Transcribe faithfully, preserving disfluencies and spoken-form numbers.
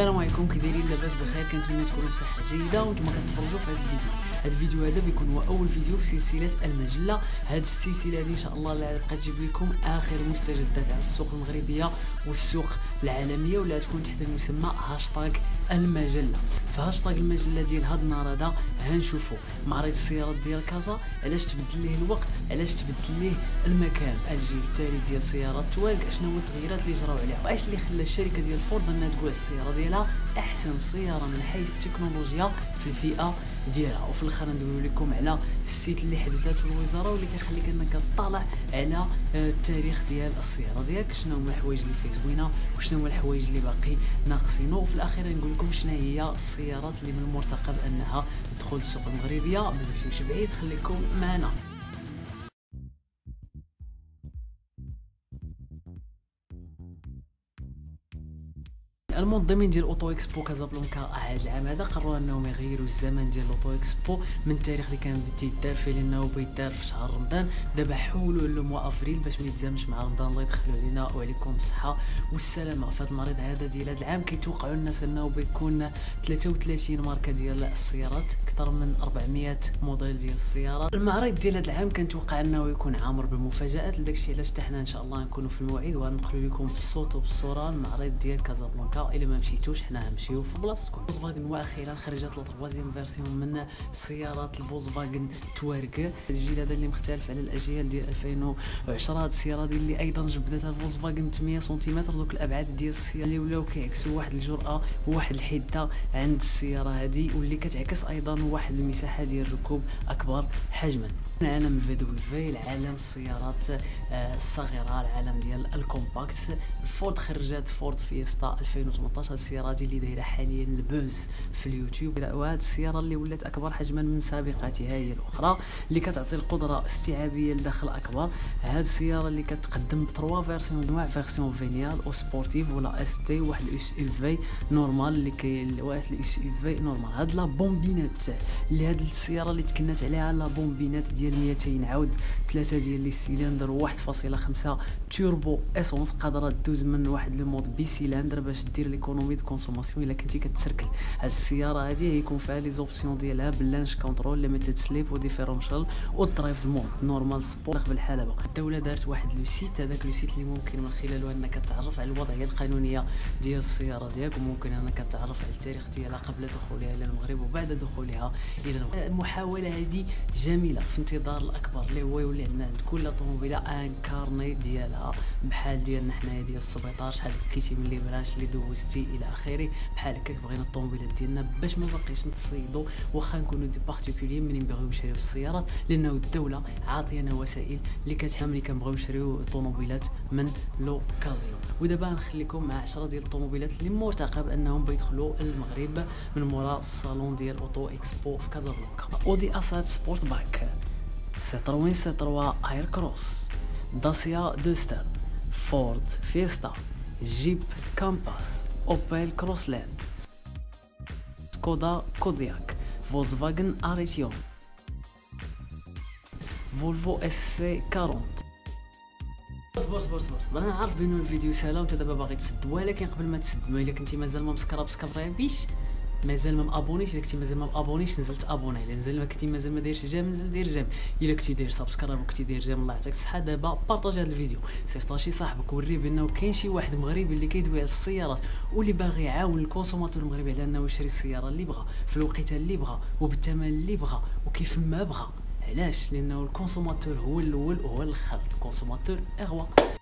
السلام عليكم. كي دايرين؟ لاباس بخير؟ كنتمنى تكونوا في صحه جيده وانتما كتفرجوا في هذا الفيديو. هذا الفيديو هذا بيكون هو اول فيديو في سلسله المجله. هذه السلسله هذه ان شاء الله اللي غتبقى تجيب لكم اخر مستجدات على السوق المغربيه والسوق العالميه، ولا تكون تحت المسمى هاشتاغ المجله. فهاشتاغ المجله ديال هذا النهار هذا هنشوفوا معرض السيارات ديال كازا، علاش تبدل ليه الوقت، علاش تبدل ليه المكان، الجيل التالي ديال سيارات توارك اشنو هو التغييرات اللي جراو عليها، واش اللي خلى الشركه ديال فورد انها تقول السياره ديالها احسن سياره من حيث التكنولوجيا في الفئه ديالها. وفي الاخر ندويو لكم على السيت اللي حددته الوزاره واللي كيخليك انك تطلع على التاريخ ديال السياره ديالك، شنو هما الحوايج اللي فيه زوينه وشنو هما الحوايج اللي باقي ناقصينو، وفي الاخير نقول لكم شنو هي السيارات اللي من المرتقب انها تدخل السوق المغربيه. ما نمشيوش بعيد، خليكم معنا. المنظمين ديال اوتو اكسبو كازابلانكا هذا العام هذا قرروا انهم يغيروا الزمن ديال اوتو اكسبو من التاريخ اللي كان تيدار فيه، لانه بيدار في شهر رمضان، دابا حولوا لموا افريل باش ما يتزامش مع رمضان. الله يدخلوا علينا وعليكم بالصحه والسلامه. في هذا المريض هذا ديال هذا العام كيتوقعوا الناس انه بيكون ثلاثة وثلاثين ماركه ديال السيارات، اكثر من أربعمائة موديل ديال السيارات. المعرض ديال هذا العام كنتوقع انه يكون عامر بالمفاجات، لداكشي علاش حتى حنا ان شاء الله نكونوا في الموعد ونقول لكم بالصوت وبالصوره المعرض ديال كازابلانكا. الا ما مشيتوش حنا غنمشيو في بلاصتكم. فولكسفاغن واخيرا خرجت لا تروازيام فيرسيون من سيارات الفولكسفاغن توارك، هذا الجيل هذا اللي مختلف على الاجيال ديال ألفين وعشرة. هذه السياره ديال اللي ايضا جبدتها الفولكسفاغن مية سنتيمتر، دوك الابعاد ديال السياره اللي ولاو كيعكسوا واحد الجرأه وواحد الحده عند السياره هذه، واللي كتعكس ايضا واحد المساحه ديال الركوب اكبر حجما. عالم في دبليو، العالم السيارات الصغيره، العالم ديال الكومباكت. فورد خرجت فورد فيستا ألفين وثمنطاش، السياره دي اللي دايره حاليا البوز في اليوتيوب، وهذه السياره اللي ولات اكبر حجما من سابقتها هي الاخرى، اللي كتعطي القدره استيعابيه لداخل اكبر. هذه السياره اللي كتقدم بثلاثه فيرسيون انواع، فيرسيون فينيال او سبورتيف ولا اس تي، واحد الاس يو في نورمال اللي كاين واحد الاس يو في نورمال. هاد لا بومبينات اللي هاد السياره اللي تكنت عليها لا بومبينات ديال مئتين عود، ثلاثه ديال لي سيلندر، واحد فاصلة خمسة توربو اسونس، قادره دوز من واحد لو مود بي سيلندر باش دير ليكونومي دو كونسوماسيون الا كنتي كتسركل. هاد السياره هادي هيكون فيها لي زوبسيون ديالها باللانش كونترول، ليميتد سليب وديفيرونشال ودرايفز مود نورمال سبورت بالحلبه. الدوله دارت واحد لو سيت، هذاك لو سيت اللي ممكن من خلاله انك تعرف على الوضعيه القانونيه ديال السياره ديالك، وممكن انك تعرف على التاريخ ديالها قبل دخولها الى المغرب وبعد دخولها الى المغرب. المحاوله هذه جميله في الانتظار الاكبر اللي هو يولي عندنا عند كل طوموبيله ان كارني ديالها، بحال ديالنا حنايا ديال السبيطار، شحال بكيتي من ليبراش اللي دوزتي الى اخره، بحال هكاك بغينا الطوموبيلات ديالنا باش ما باقيش نتصيدوا واخا نكونوا دي بارتيكولي ملي نبغيو نشريو السيارات، لانه الدوله عاطينا وسائل اللي كتحملي كنبغيو نشريو طوموبيلات من لوكازيون. ودابا غنخليكم مع عشرة ديال الطوموبيلات اللي مرتقب انهم بيدخلوا المغرب من مورا الصالون ديال اوتو اكسبو في كازابلانكا. اودي ا سبعة سبورتباك، سيتروين سي ثلاثة ايركروس، داسيا دوستر، فورد فيستا، جيب كامباس، اوبل كروسلاند، سكودا كودياك، فولكسفاغن اريتيون، فولفو اس سي أربعين. صبر صبر صبر، انا عارف بانه الفيديو سهله وانت دابا باغي تسد، ولكن قبل ما تسد، ما الا كنتي مازال ما مسكرا بسكرا بيش، مازال ما مابونيش، الا كنتي مازال ما مابونيش نزلت ابوني، الا نزل ما كنتي مازال ما دايرش جيم نزل دير جيم، الا كنتي داير سبسكرايب وكنتي داير جيم الله يعطيك الصحه. دابا بارطاجي هذا الفيديو، صيفطها شي صاحبك، وريه بانه كاين شي واحد مغربي اللي كيدوي على السيارات واللي باغي يعاون الكونسوماتور المغربي على انه يشري السياره اللي بغا في الوقيته اللي بغا وبالثمن اللي بغا وكيف ما بغا. علاش؟ لانه الكونسوماتور هو الاول وهو الاخر، الكونسوماتور اغوى.